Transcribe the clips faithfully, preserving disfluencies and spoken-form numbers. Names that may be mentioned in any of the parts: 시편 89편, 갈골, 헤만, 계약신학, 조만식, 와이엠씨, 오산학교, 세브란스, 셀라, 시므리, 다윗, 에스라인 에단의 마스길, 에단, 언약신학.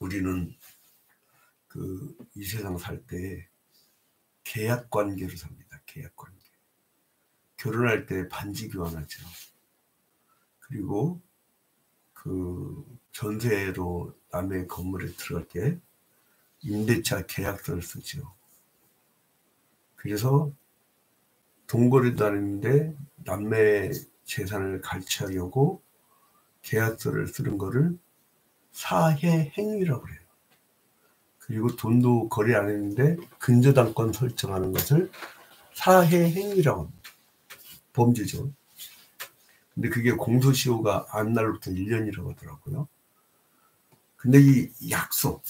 우리는 그 이 세상 살 때 계약 관계로 삽니다. 계약 관계. 결혼할 때 반지 교환하죠. 그리고 그 전세로 남의 건물에 들어갈 때 임대차 계약서를 쓰죠. 그래서 동거를 다니는데 남의 재산을 갈취하려고 계약서를 쓰는 거를 사해 행위라고 그래요. 그리고 돈도 거래 안 했는데 근저당권 설정하는 것을 사해 행위라고 합니다. 범죄죠. 근데 그게 공소시효가 안 날로부터 일 년이라고 하더라고요. 근데 이 약속.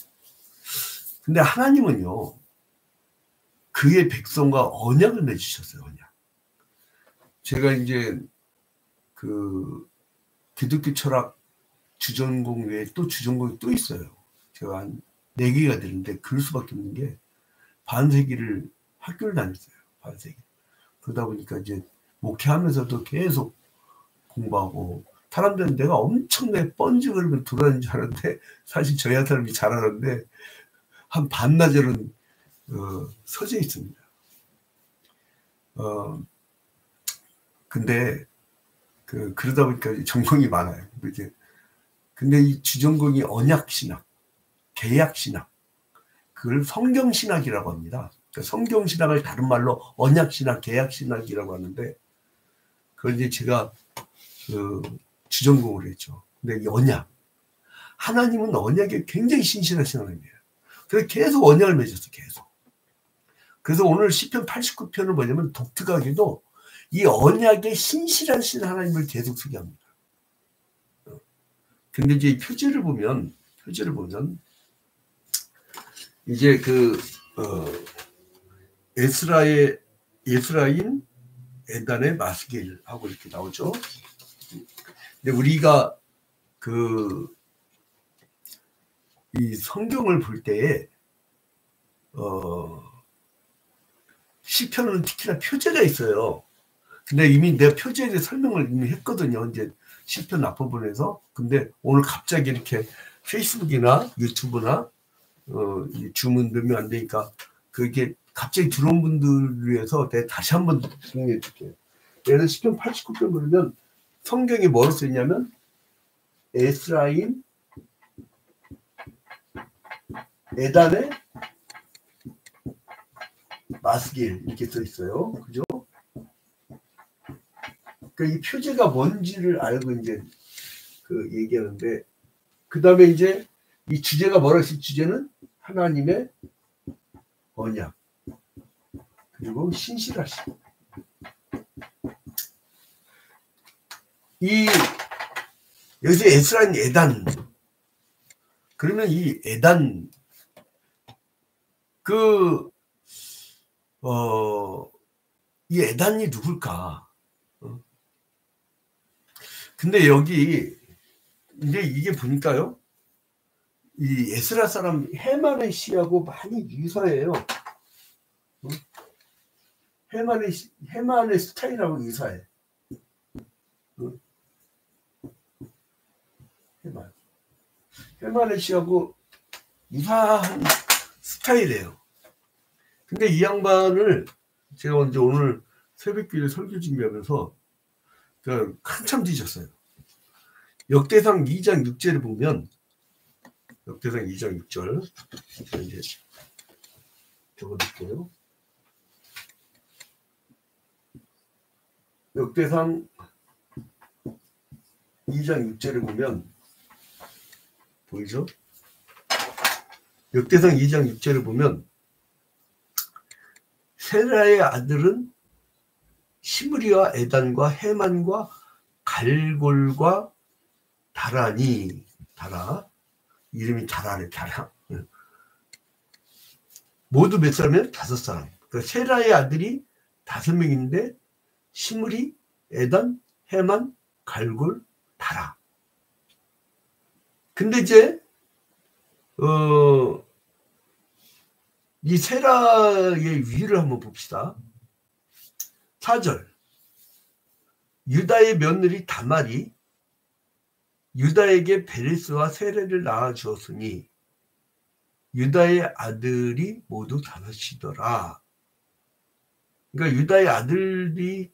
근데 하나님은요. 그의 백성과 언약을 맺으셨어요. 언약. 제가 이제 그 기독교 철학 주전공 외에 또 주전공이 또 있어요. 제가 한 네 개가 되는데 그럴 수밖에 없는 게 반세기를 학교를 다녔어요. 반세기. 그러다 보니까 이제 목회하면서도 계속 공부하고 사람들은 내가 엄청나게 번지 걸으면 돌아다니는 줄 알았는데 사실 저희 한 사람이 잘하는데 한 반나절은 어, 서재 있습니다. 어, 근데, 그, 그러다 보니까 전공이 많아요. 이제, 근데 이 주전공이 언약신학, 계약신학, 그걸 성경신학이라고 합니다. 그러니까 성경신학을 다른 말로 언약신학, 계약신학이라고 하는데, 그걸 이제 제가, 그, 주전공을 했죠. 근데 이 언약. 하나님은 언약에 굉장히 신실하신 하나님이에요. 그래서 계속 언약을 맺었어요, 계속. 그래서 오늘 시편 팔십구 편은 뭐냐면 독특하게도 이 언약에 신실하신 하나님을 계속 소개합니다. 근데 이제 표제를 보면, 표제를 보면, 이제 그, 어, 에스라의, 에스라인 에단의 마스길 하고 이렇게 나오죠. 근데 우리가 그, 이 성경을 볼 때에, 어, 시편은 특히나 표제가 있어요. 근데 이미 내가 표제에 대해 설명을 이미 했거든요. 이제 시편 앞부분에서. 근데 오늘 갑자기 이렇게 페이스북이나 유튜브나 어, 주문 넣으면 안 되니까 그게 갑자기 들어온 분들을 위해서 내가 다시 한번 정리해 줄게요. 그래서 시편 팔십구 편 보면 성경이 뭐로 쓰였냐면 에스라인 에단의 마스길 이렇게 써 있어요. 그죠? 그러니까 이 표제가 뭔지를 알고 이제 그 얘기하는데 그 다음에 이제 이 주제가 뭐라 했을 주제는 하나님의 언약 그리고 신실하심. 이 여기서 에스라인 에단 그러면 이 에단 그 어, 이 에단이 누굴까? 어? 근데 여기, 이제 이게 보니까요, 이 에스라 사람 헤만의 시하고 많이 유사해요. 어? 헤만의, 헤만의 스타일하고 유사해. 어? 헤만. 헤만의 시하고 유사한 스타일이에요. 근데 이 양반을 제가 이제 오늘 새벽길에 설교 준비하면서 한참 뒤졌어요. 역대상 이 장 육 절을 보면 역대상 이 장 육 절 이제 적어둘게요. 역대상 이 장 육 절을 보면 보이죠? 역대상 이 장 육 절을 보면 세라의 아들은 시므리와 에단과 헤만과 갈골과 다라니 다라 이름이 다라네 다라 모두 몇 사람이에요? 다섯 사람. 그러니까 세라의 아들이 다섯 명인데 시므리, 에단, 헤만, 갈골, 다라. 근데 이제 어. 이 세라의 위를 한번 봅시다. 사 절 유다의 며느리 다말이 유다에게 베레스와 세레를 낳아 주었으니 유다의 아들이 모두 다섯이더라. 그러니까 유다의 아들이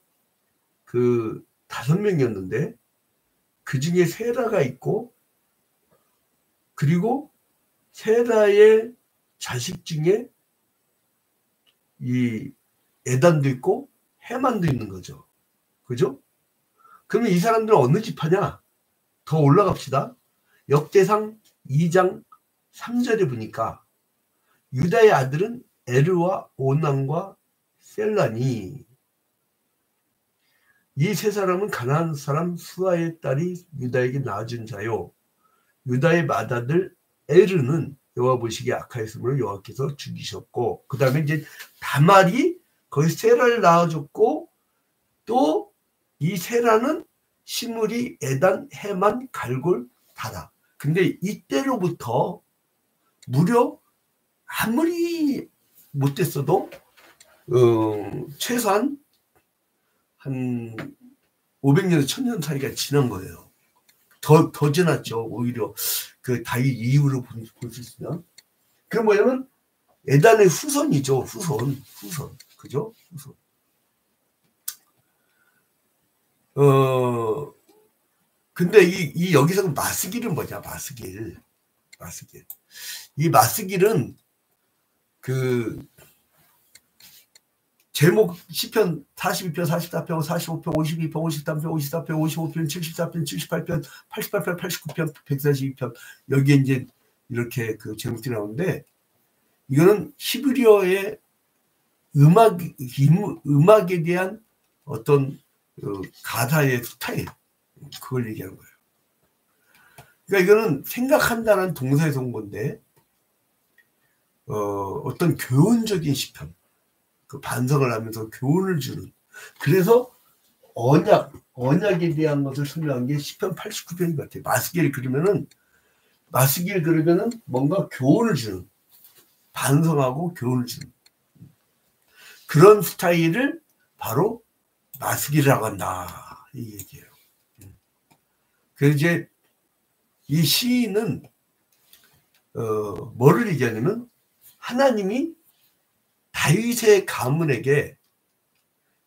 그 다섯 명이었는데 그 중에 세라가 있고, 그리고 세라의 자식 중에 이 에단도 있고 해만도 있는 거죠. 그죠? 그러면 이 사람들은 어느 지파냐? 더 올라갑시다. 역대상 이 장 삼 절에 보니까 유다의 아들은 에르와 오난과 셀라니, 이 세 사람은 가나안 사람 수아의 딸이 유다에게 낳아준 자요, 유다의 맏아들 에르는 여호와 보시기에 악하였으므로 여호와께서 죽이셨고, 그 다음에 이제 다말이 거기 세라를 낳아줬고, 또 이 세라는 시므리, 에단, 해만, 갈골, 다라. 근데 이때로부터 무려 아무리 못됐어도 어, 최소한 한 오백 년에서 천 년 사이가 지난 거예요. 더, 더 지났죠. 오히려 그 다윗 이후로 볼 수 있으면. 그럼 뭐냐면 에단의 후손이죠. 후손. 후손. 그죠? 후손. 어, 근데 이, 이 여기서 마스길은 뭐냐? 마스길. 마스길. 이 마스길은 그 제목 시편 사십이 편, 사십이 편, 사십사 편, 사십오 편, 오십이 편, 오십삼 편, 오십사 편, 오십오 편, 칠십사 편, 칠십팔 편, 팔십팔 편, 백사십이 편 여기에 이제 이렇게 그 제목들이 나오는데, 이거는 히브리어의 음악, 음악에 대한 어떤 그 가사의 스타일, 그걸 얘기하는 거예요. 그러니까 이거는 생각한다는 동사에서 온 건데 어, 어떤 교훈적인 시편, 그 반성을 하면서 교훈을 주는, 그래서 언약, 언약에 대한 것을 설명한 게 시편 팔십구 편인 것 같아요. 마스길 그러면은, 마스길 그러면은 뭔가 교훈을 주는, 반성하고 교훈을 주는 그런 스타일을 바로 마스길이라고 한다, 이 얘기예요. 그래서 이제 이 시인은 어, 뭐를 얘기하냐면 하나님이 다윗의 가문에게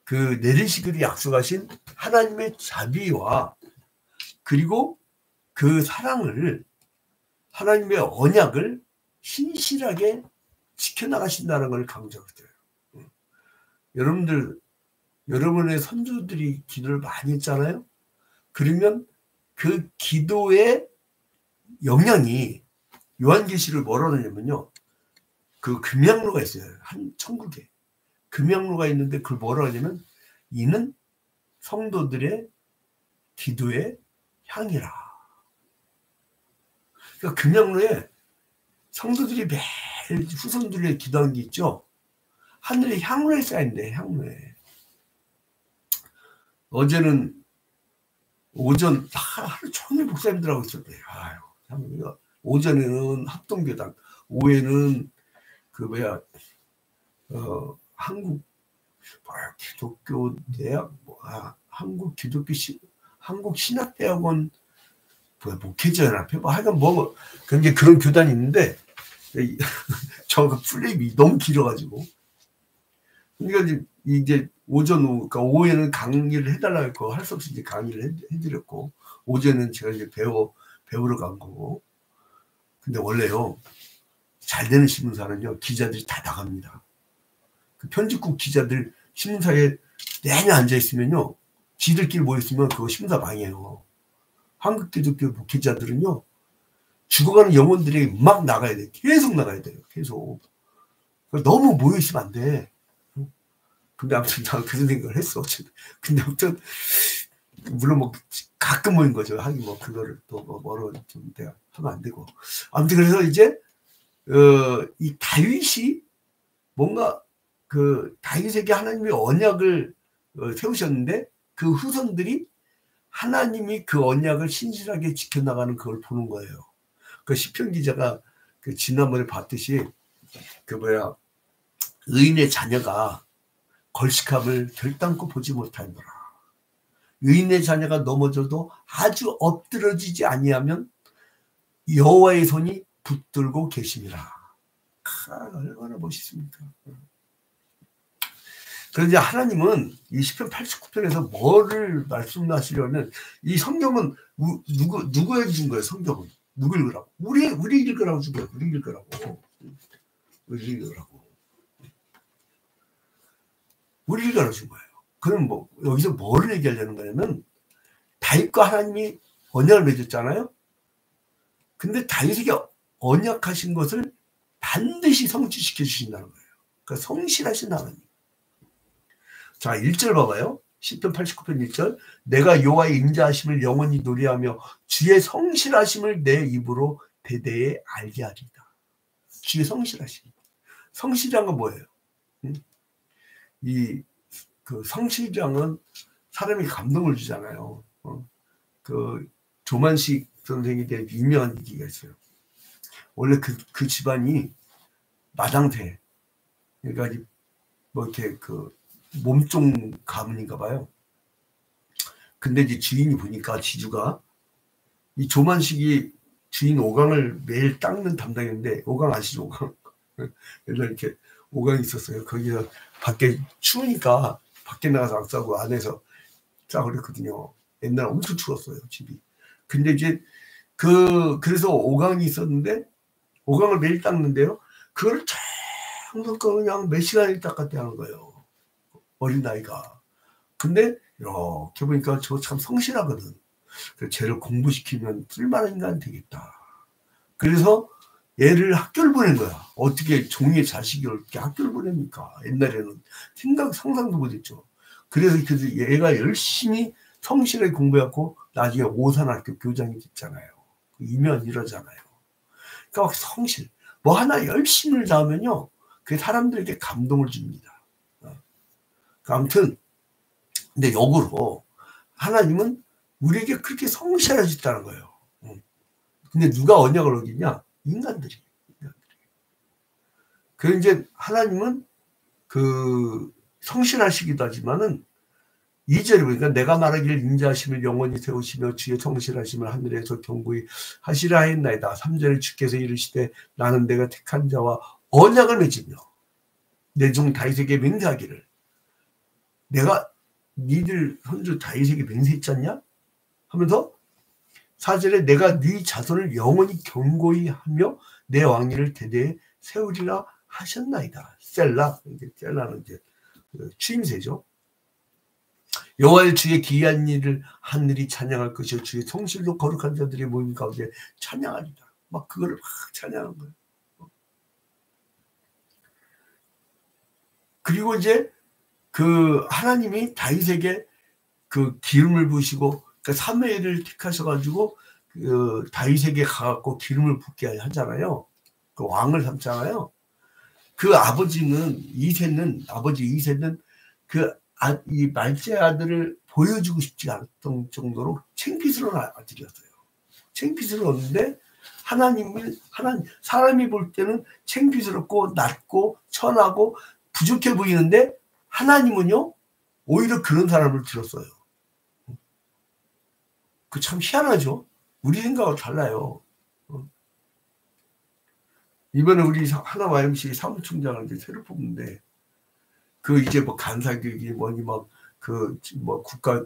그 내리시기를 약속하신 하나님의 자비와 그리고 그 사랑을, 하나님의 언약을 신실하게 지켜나가신다는 걸 강조하고 있어요. 여러분들, 여러분의 선조들이 기도를 많이 했잖아요. 그러면 그 기도의 영향이, 요한계시를 뭐라 하냐면요, 그 금양로가 있어요. 한 천국에 금양로가 있는데 그걸 뭐라 하냐면 이는 성도들의 기도의 향이라. 그러니까 금양로에 성도들이 매일 후손들의 기도한 게 있죠. 하늘의 향로에 쌓인대. 향로에. 어제는 오전 하루 종일 목사님들하고 있었대요. 아유, 참, 오전에는 합동교당, 오후에는 그 뭐야 어 한국 뭐 기독교 대학 뭐 아, 한국 기독교 시 한국 신학대학원 뭐 목회자연합회 뭐 하여간 뭐 그런 그런 교단이 있는데 저가 플립이 너무 길어가지고, 그러니까 이제 오전 오후, 그러니까 오후에는 강의를 해달라고 했고 할 수 없이 이제 강의를 해, 해드렸고, 오전에는 제가 이제 배워 배우러 간 거고. 근데 원래요, 잘 되는 신문사는요, 기자들이 다 나갑니다. 그 편집국 기자들 신문사에 내내 앉아있으면요, 지들끼리 모여있으면 그거 신문사 망해요. 한국기독교 목회자들은요, 죽어가는 영혼들이 막 나가야 돼. 계속 나가야 돼요. 계속. 너무 모여있으면 안 돼. 근데 아무튼 난 그런 생각을 했어. 근데 아무튼, 물론 뭐, 가끔 모인 거죠. 하긴 뭐, 그거를 또 뭐, 뭐로 좀 내가 하면 안 되고. 아무튼 그래서 이제, 어, 이 다윗이 뭔가 그 다윗에게 하나님의 언약을 어, 세우셨는데 그 후손들이 하나님이 그 언약을 신실하게 지켜나가는 그걸 보는 거예요. 그 시편 기자가 그 지난번에 봤듯이 그 뭐야 의인의 자녀가 걸식함을 결단코 보지 못하노라. 의인의 자녀가 넘어져도 아주 엎드러지지 아니하면 여호와의 손이 붙들고 계십니다. 아, 얼마나 멋있습니까? 그런데 하나님은 이 시편 팔십구 편에서 뭐를 말씀하시려면, 이 성경은 우, 누구, 누구에게 준 거예요? 성경은 누구 읽으라고? 우리, 우리 읽으라고 준 거예요. 우리 읽으라고. 우리 읽으라고. 우리 읽으라고 준 거예요. 그럼 뭐, 여기서 뭐를 얘기하려는 거냐면, 다윗과 하나님이 언약을 맺었잖아요? 근데 다윗에게 언약하신 것을 반드시 성취시켜 주신다는 거예요. 그러니까 성실하신 하나님. 자, 일 절 봐봐요. 시편 팔십구 편 일 절. 내가 여호와의 인자하심을 영원히 노래하며 주의 성실하심을 내 입으로 대대에 알게 하리다. 주의 성실하심. 성실한 건 뭐예요? 응? 이 그 성실장은 사람이 감동을 주잖아요. 어? 그 조만식 선생에 대한 유명한 얘기가 있어요. 원래 그, 그 집안이 마당대, 그러니까 뭐 이렇게 그 몸종 가문인가 봐요. 근데 이제 주인이 보니까, 지주가, 이 조만식이 주인 오강을 매일 닦는 담당인데, 오강 아시죠? 오강. 옛날에 이렇게 오강이 있었어요. 거기서 밖에 추우니까 밖에 나가서 안 싸고 안에서 싸고 그랬거든요. 옛날에 엄청 추웠어요, 집이. 근데 이제 그 그래서 오강이 있었는데, 오강을 매일 닦는데요, 그거를 정성껏 그냥 몇 시간을 닦았대 하는 거예요, 어린 나이가. 근데 이렇게 보니까 저거 참 성실하거든. 그래서 쟤를 공부시키면 쓸만한 인간 되겠다. 그래서 얘를 학교를 보낸 거야. 어떻게 종의 자식이 이렇게 학교를 보냅니까? 옛날에는 생각 상상도 못했죠. 그래서 그래서 얘가 열심히 성실하게 공부해갖고 나중에 오산학교 교장이 됐잖아요. 이면 이러잖아요. 그러니까 성실, 뭐 하나 열심을 다하면요, 그게 사람들에게 감동을 줍니다. 아무튼, 근데 역으로 하나님은 우리에게 그렇게 성실하셨다는 거예요. 근데 누가 언약을 어기냐? 인간들이. 인간들이. 그래서 이제 하나님은 그 성실하시기도 하지만은, 이 절에 보니까 내가 말하기를 인자하심을 영원히 세우시며 주의 성실하심을 하늘에서 경고히 하시라 했나이다. 삼 절에 주께서 이르시되 나는 내가 택한 자와 언약을 맺으며 내 종 다윗에게 맹세하기를, 내가 니들 선조 다윗에게 맹세했지 않냐? 하면서 사 절에 내가 네 자손을 영원히 경고히 하며 내 왕위를 대대에 세우리라 하셨나이다. 셀라. 셀라는 이제 추임새죠. 여호와의 주의 기이한 일을 하늘이 찬양할 것이요 주의 성실로 거룩한 자들이 모임 가운데 찬양하리라. 막 그거를 막 찬양한 거예요. 그리고 이제 그 하나님이 다윗에게 그 기름을 부으시고, 그러니까 사무엘을 택하셔가지고 그 다윗에게 가갖고 기름을 붓게 하잖아요. 그 왕을 삼잖아요. 그 아버지는 이새는 아버지 이새는 그 아, 이 말째 아들을 보여주고 싶지 않았던 정도로 창피스러운 아들이었어요. 창피스러웠는데, 하나님을, 하나님, 사람이 볼 때는 창피스럽고, 낮고, 천하고, 부족해 보이는데, 하나님은요, 오히려 그런 사람을 들었어요. 그 참 희한하죠? 우리 생각하고 달라요. 이번에 우리 하나 와이엠씨 사무총장을 이제 새로 뽑는데, 그 이제 뭐 간사교육이 뭐니 막 그 뭐 국가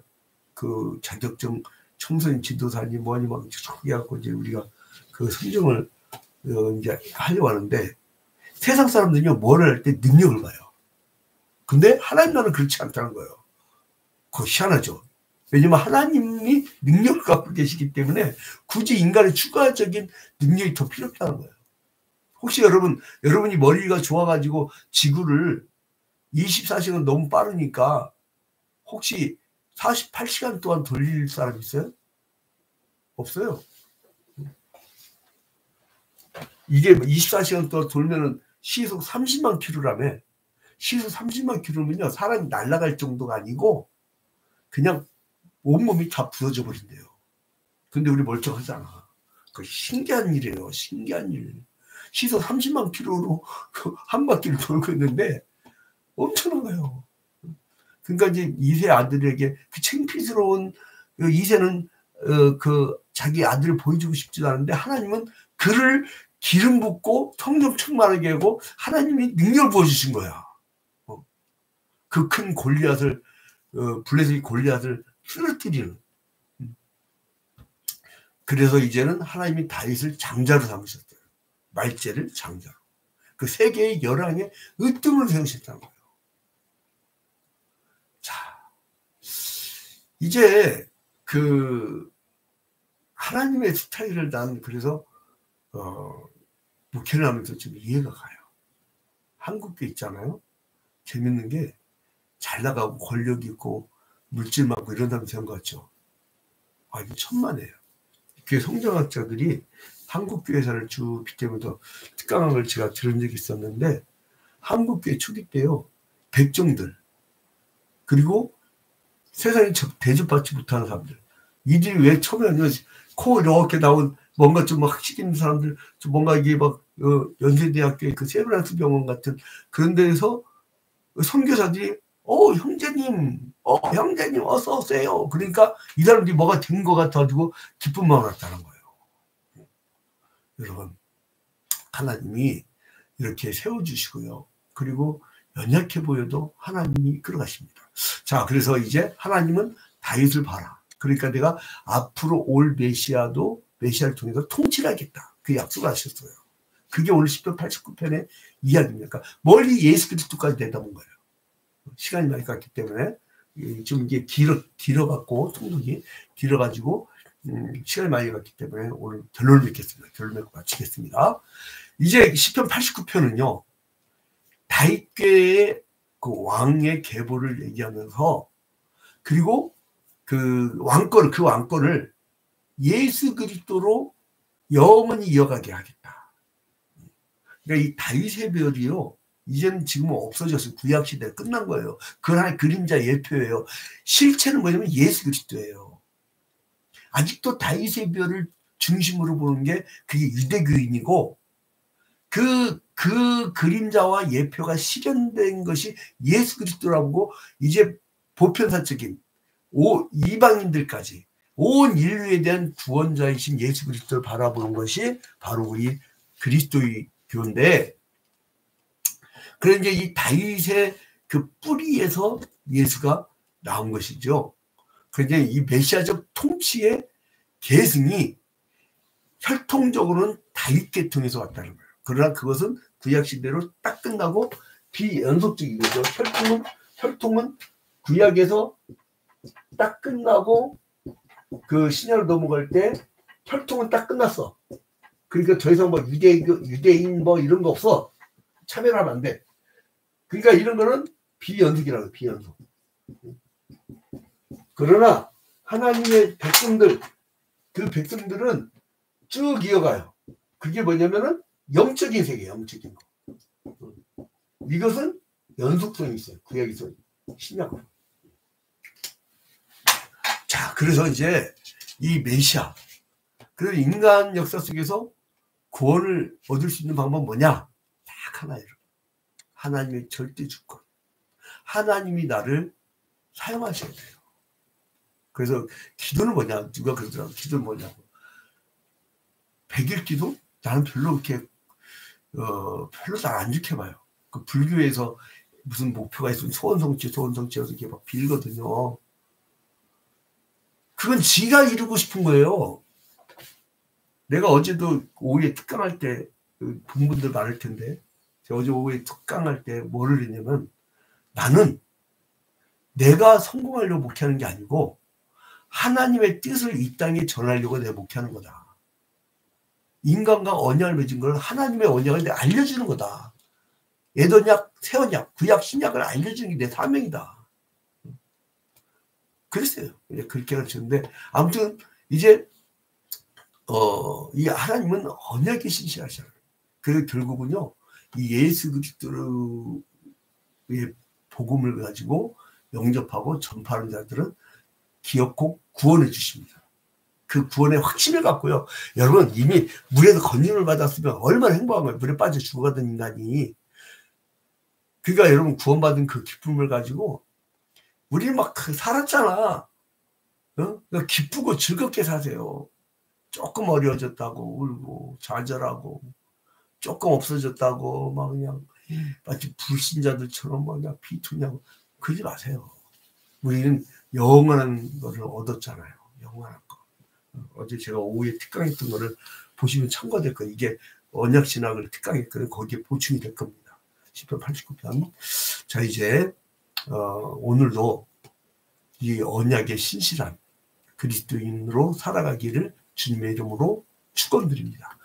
그 자격증 청소년 지도사니 뭐니 막 소개하고 이제 우리가 그 선정을 이제 하려고 하는데, 세상 사람들은요 뭐를 할 때 능력을 봐요. 근데 하나님 나라는 그렇지 않다는 거예요. 그거 희한하죠. 왜냐면 하나님이 능력을 갖고 계시기 때문에 굳이 인간의 추가적인 능력이 더 필요 없다는 거예요. 혹시 여러분 여러분이 머리가 좋아가지고 지구를 이십사 시간 너무 빠르니까 혹시 사십팔 시간 동안 돌릴 사람 있어요? 없어요. 이게 이십사 시간 동안 돌면은 시속 삼십만 킬로미터라며. 시속 삼십만 킬로미터면요, 사람이 날아갈 정도가 아니고 그냥 온몸이 다 부서져 버린대요. 근데 우리 멀쩡하잖아. 그 신기한 일이에요. 신기한 일. 시속 삼십만 킬로미터로 한 바퀴를 돌고 있는데 엄청난 거예요. 그러니까 이제 이세 아들에게 그 창피스러운 이세는 그 자기 아들을 보여주고 싶지도 않은데, 하나님은 그를 기름 붓고 성령 충만하게 하고 하나님이 능력을 부어주신 거야. 어. 그 큰 골리앗을 어, 블레셋의 골리앗을 쓰러뜨리는. 음. 그래서 이제는 하나님이 다윗을 장자로 삼으셨대요. 말재를 장자로. 그 세 개의 열왕의 으뜸을 세우셨다는 거예요. 자, 이제 그 하나님의 스타일을 난 그래서 어, 목회를 하면서 지금 이해가 가요. 한국교 있잖아요. 재밌는 게 잘 나가고 권력 있고 물질 많고 이런 사람 생각하죠. 아, 이거 천만에요. 교회 성장학자들이 한국교회사를 쭉 빗대면서 특강학을 제가 들은 적이 있었는데, 한국교회 초기 때요, 백정들, 그리고 세상에 대접받지 못하는 사람들, 이들이 왜 처음에 코 이렇게 나온 뭔가 좀 학식 있는 사람들, 좀 뭔가 이게 막 어, 연세대학교의 그 세브란스 병원 같은 그런 데에서 선교사들이 어 형제님, 어 형제님 어서 오세요. 그러니까 이 사람들이 뭐가 된 것 같아가지고 기쁜 마음 났다는 거예요. 여러분, 하나님이 이렇게 세워주시고요. 그리고 연약해 보여도 하나님이 이끌어가십니다. 자, 그래서 이제 하나님은 다윗을 봐라. 그러니까 내가 앞으로 올 메시아도 메시아를 통해서 통치를 하겠다. 그 약속을 하셨어요. 그게 오늘 시편 팔십구 편의 이야기입니다. 멀리 예수 그리스도까지 내다본 거예요. 시간이 많이 갔기 때문에 좀 이게 길어, 길어갖고 통독이 길어가지고 음, 시간이 많이 갔기 때문에 오늘 결론을 맺겠습니다. 결론 맺고 마치겠습니다. 이제 시편 팔십구 편은요. 다윗궤의 그 왕의 계보를 얘기하면서, 그리고 그 왕권, 그 왕권을 예수 그리스도로 영원히 이어가게 하겠다. 그러니까 이 다윗의 별이요, 이제는 지금은 없어졌어요. 구약시대가 끝난 거예요. 그 하나의 그림자 예표예요. 실체는 뭐냐면 예수 그리스도예요. 아직도 다윗의 별을 중심으로 보는 게 그게 유대교인이고, 그, 그 그림자와 예표가 실현된 것이 예수 그리스도라고 이제 보편사적인 오, 이방인들까지 온 인류에 대한 구원자이신 예수 그리스도를 바라보는 것이 바로 우리 그리스도의 교인데, 그런데 이 다윗의 그 뿌리에서 예수가 나온 것이죠. 그런데 이 메시아적 통치의 계승이 혈통적으로는 다윗 계통에서 왔다는 거예요. 그러나 그것은 구약시대로 딱 끝나고 비연속적인 거죠. 혈통은, 혈통은 구약에서 딱 끝나고 그 신약으로 넘어갈 때 혈통은 딱 끝났어. 그러니까 더 이상 뭐 유대인, 유대인 뭐 이런 거 없어. 차별하면 안 돼. 그러니까 이런 거는 비연속이라고, 비연속. 그러나 하나님의 백성들, 그 백성들은 쭉 이어가요. 그게 뭐냐면은 영적인 세계예요. 영적인 거. 이것은 연속성이 있어요. 구약에서 신약으로. 자, 그래서 이제 이 메시아, 그래서 인간 역사 속에서 구원을 얻을 수 있는 방법은 뭐냐? 딱 하나예요. 하나님의 절대 주권. 하나님이 나를 사용하셔야 돼요. 그래서 기도는 뭐냐? 누가 그러더라고. 기도는 뭐냐고. 백일 기도? 나는 별로 이렇게 어, 별로 잘 안 좋게 봐요. 그 불교에서 무슨 목표가 있으면 소원성취, 소원성취해서 이렇게 막 빌거든요. 그건 지가 이루고 싶은 거예요. 내가 어제도 오후에 특강할 때, 분분들 많을 텐데, 제가 어제 오후에 특강할 때 뭐를 했냐면, 나는 내가 성공하려고 목회하는 게 아니고 하나님의 뜻을 이 땅에 전하려고 내가 목회하는 거다. 인간과 언약을 맺은 걸 하나님의 언약을 내가 알려주는 거다. 예언약, 새언약, 구약, 신약을 알려주는 게 내 사명이다. 그랬어요. 그렇게 가르쳤는데, 아무튼, 이제, 어, 이 하나님은 언약에 신실하시잖아요. 그래서 결국은요, 이 예수 그리스도의 복음을 가지고 영접하고 전파하는 자들은 기어코 구원해 주십니다. 그 구원의 확신을 갖고요. 여러분, 이미 물에서 건짐을 받았으면 얼마나 행복한 거예요. 물에 빠져 죽어가던 인간이. 그러니까 여러분, 구원받은 그 기쁨을 가지고 우리 막 살았잖아. 어? 기쁘고 즐겁게 사세요. 조금 어려워졌다고 울고 좌절하고 조금 없어졌다고 막 그냥 마치 불신자들처럼 막 그냥 비투냐고 그러지 마세요. 우리는 영원한 것을 얻었잖아요. 영원한 거. 어제 제가 오후에 특강했던 거를 보시면 참고될 거예요. 이게 언약 신학을 특강했거든요. 거기에 보충이 될 겁니다. 시편 팔십구 편. 자, 이제 어, 오늘도 이 언약의 신실한 그리스도인으로 살아가기를 주님의 이름으로 축원드립니다.